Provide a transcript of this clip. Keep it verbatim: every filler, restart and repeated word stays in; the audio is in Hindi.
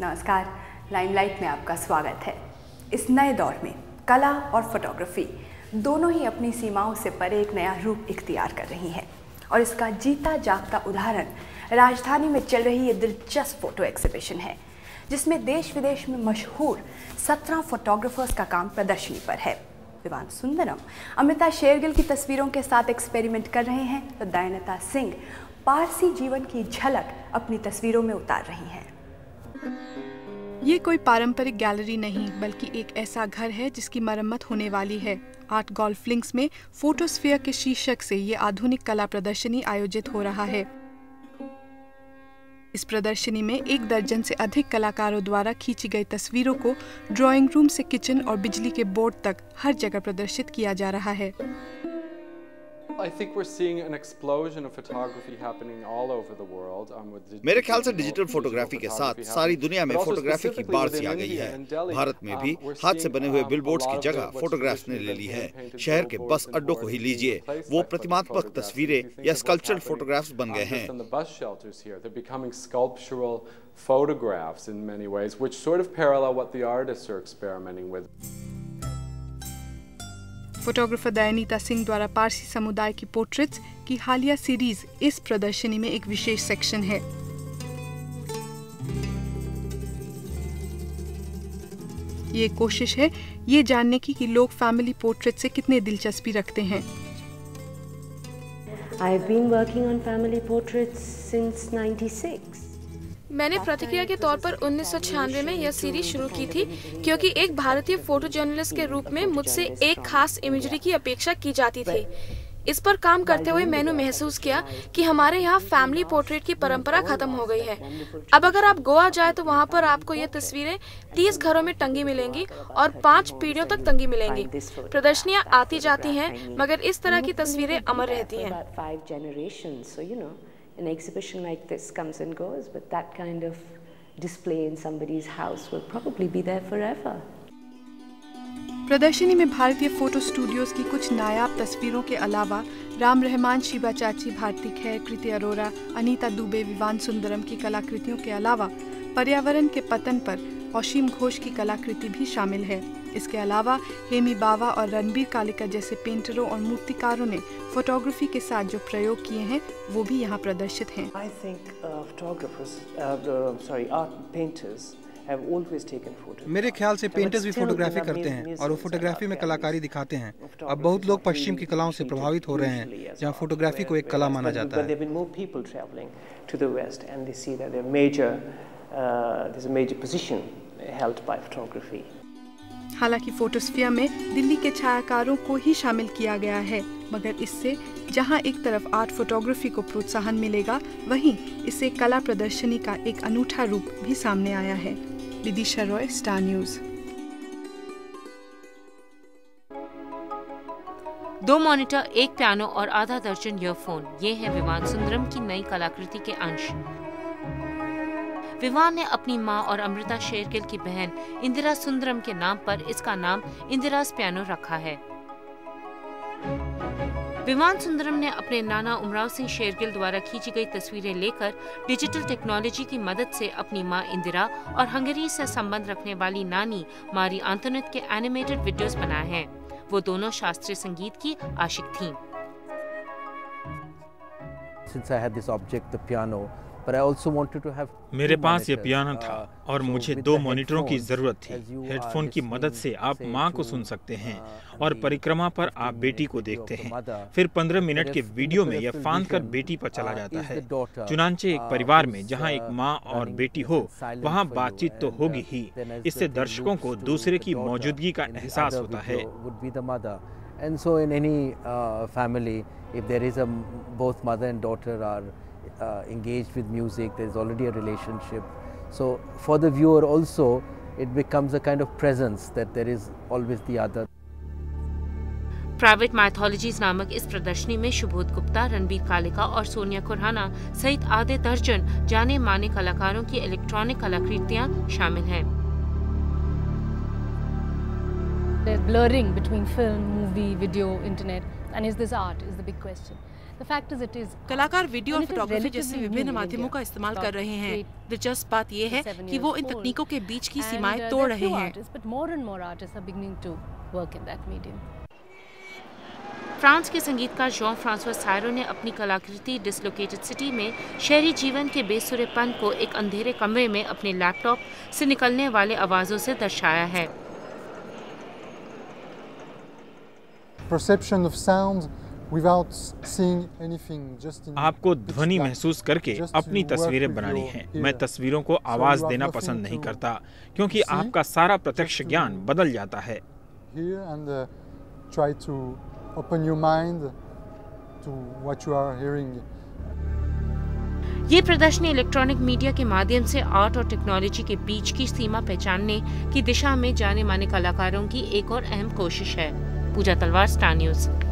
नमस्कार, लाइमलाइट में आपका स्वागत है। इस नए दौर में कला और फोटोग्राफी दोनों ही अपनी सीमाओं से परे एक नया रूप इख्तियार कर रही हैं और इसका जीता जागता उदाहरण राजधानी में चल रही ये दिलचस्प फ़ोटो एग्जीबिशन है, जिसमें देश विदेश में मशहूर सत्रह फोटोग्राफर्स का काम प्रदर्शनी पर है। विवान सुंदरम अमृता शेरगिल की तस्वीरों के साथ एक्सपेरिमेंट कर रहे हैं तो दयनिता सिंह पारसी जीवन की झलक अपनी तस्वीरों में उतार रही हैं। ये कोई पारंपरिक गैलरी नहीं बल्कि एक ऐसा घर है जिसकी मरम्मत होने वाली है। आर्ट गोल्फ लिंक्स में फोटोस्फीयर के शीर्षक से ये आधुनिक कला प्रदर्शनी आयोजित हो रहा है। इस प्रदर्शनी में एक दर्जन से अधिक कलाकारों द्वारा खींची गई तस्वीरों को ड्राइंग रूम से किचन और बिजली के बोर्ड तक हर जगह प्रदर्शित किया जा रहा है। मेरे ख्याल से डिजिटल फोटोग्राफी के साथ सारी दुनिया में फोटोग्राफी की बाढ़ आ गई है। भारत में भी हाथ से बने हुए बिलबोर्ड्स की जगह फोटोग्राफ्स ने ले ली है। शहर के बस अड्डों को ही लीजिए, वो प्रतिमात्मक तस्वीरें या स्कल्पचरल फोटोग्राफ्स बन गए हैं। फोटोग्राफर दयानीता सिंह द्वारा पारसी समुदाय की पोर्ट्रेट्स की हालिया सीरीज इस प्रदर्शनी में एक विशेष सेक्शन है। ये कोशिश है ये जानने की कि लोग फैमिली पोर्ट्रेट से कितने दिलचस्पी रखते हैं। I've been working on family portraits since ninety-six. मैंने प्रतिक्रिया के तौर पर उन्नीस सौ छियानवे में यह सीरीज शुरू की थी क्योंकि एक भारतीय फोटो जर्नलिस्ट के रूप में मुझसे एक खास इमेजरी की अपेक्षा की जाती थी। इस पर काम करते हुए मैंने महसूस किया कि हमारे यहाँ फैमिली पोर्ट्रेट की परंपरा खत्म हो गई है। अब अगर आप गोवा जाए तो वहाँ पर आपको ये तस्वीरें तीस घरों में टंगी मिलेंगी और पाँच पीढ़ियों तक टंगी मिलेंगी। प्रदर्शनियाँ आती जाती हैं मगर इस तरह की तस्वीरें अमर रहती हैं। An exhibition like this comes and goes, but that kind of display in somebody's house will probably be there forever. प्रदर्शनी में भारतीय फोटो स्टूडियोज की कुछ नायाब तस्वीरों के अलावा राम रहमान, शिबा चाची, भारती खैर, कृति अरोरा, अनीता दुबे, विवान सुंदरम की कलाकृतियों के अलावा पर्यावरण के पतन पर औशीम घोष की कलाकृति भी शामिल है। इसके अलावा हेमी बावा और रणबीर कालिका जैसे पेंटरों और मूर्तिकारों ने फोटोग्राफी के साथ जो प्रयोग किए हैं वो भी यहाँ प्रदर्शित हैं। I think photographers, sorry, art painters have always taken photos. मेरे ख्याल से पेंटर्स भी फोटोग्राफी करते हैं और वो फोटोग्राफी में कलाकारी दिखाते हैं। अब बहुत लोग पश्चिम की कलाओं से प्रभावित हो रहे हैं जहाँ फोटोग्राफी को एक कला माना जाता है। हालांकि फोटोस्फीयर में दिल्ली के छायाकारों को ही शामिल किया गया है मगर इससे जहां एक तरफ आर्ट फोटोग्राफी को प्रोत्साहन मिलेगा वहीं इससे कला प्रदर्शनी का एक अनूठा रूप भी सामने आया है। Lidisha Roy, star news. दो मॉनिटर, एक पियानो और आधा दर्जन ईयरफोन, ये है विवान सुंदरम की नई कलाकृति के अंश। विवान ने अपनी मां और अमृता शेरगिल की बहन इंदिरा सुंदरम के नाम पर इसका नाम इंदिरास पियानो रखा है। विवान सुंदरम ने अपने नाना उमराव सिंह शेरगिल द्वारा खींची गई तस्वीरें लेकर डिजिटल टेक्नोलॉजी की मदद से अपनी मां इंदिरा और हंगरी से संबंध रखने वाली नानी मारी एंटोनेट के एनिमेटेड वीडियोस बनाए हैं। वो दोनों शास्त्रीय संगीत की आशिक थीं। Since I had this object, the piano, मेरे पास ये पियानो था और मुझे दो मॉनिटरों की जरूरत थी। हेडफोन की मदद से आप माँ को सुन सकते हैं और परिक्रमा पर आप बेटी को देखते हैं। फिर पंद्रह मिनट के वीडियो में यह फांद कर बेटी पर चला जाता है। चुनांचे एक परिवार में जहाँ एक माँ और बेटी हो वहाँ बातचीत तो होगी ही, इससे दर्शकों को दूसरे की मौजूदगी का एहसास होता है। Uh, engaged with music, there is already a relationship, so for the viewer also it becomes a kind of presence that there is always the other. Private mythologies नामक इस प्रदर्शनी में शुभोध गुप्ता, रणबीर कालिका और सोनिया खुराना सहित आधे दर्जन जाने माने कलाकारों की इलेक्ट्रॉनिक कलाकृतियाँ शामिल हैं। There's blurring between film, movie, video, internet, and is this art? Is the big question. कलाकार वीडियो और फोटोग्राफी जैसे विभिन्न माध्यमों का इस्तेमाल कर रहे हैं। दिलचस्प बात यह है कि वो इन तकनीकों के बीच की सीमाएं तोड़ रहे हैं। फ्रांस के संगीतकार जॉन फ्रांसवा सायरो ने अपनी कलाकृति डिसलोकेटेड सिटी में शहरी जीवन के बेसुरेपन को एक अंधेरे कमरे में अपने लैपटॉप से निकलने वाले आवाज़ों से दर्शाया है। Perception of sound without seeing anything, just in आपको ध्वनि महसूस करके अपनी तस्वीरें बनानी हैं। मैं तस्वीरों को आवाज़ so देना पसंद नहीं करता क्योंकि see? आपका सारा प्रत्यक्ष ज्ञान बदल जाता है। And, uh, try to open your mind to what you are hearing. ये प्रदर्शनी इलेक्ट्रॉनिक मीडिया के माध्यम से आर्ट और टेक्नोलॉजी के बीच की सीमा पहचानने की दिशा में जाने माने कलाकारों की एक और अहम कोशिश है। पूजा तलवार, स्टार न्यूज़।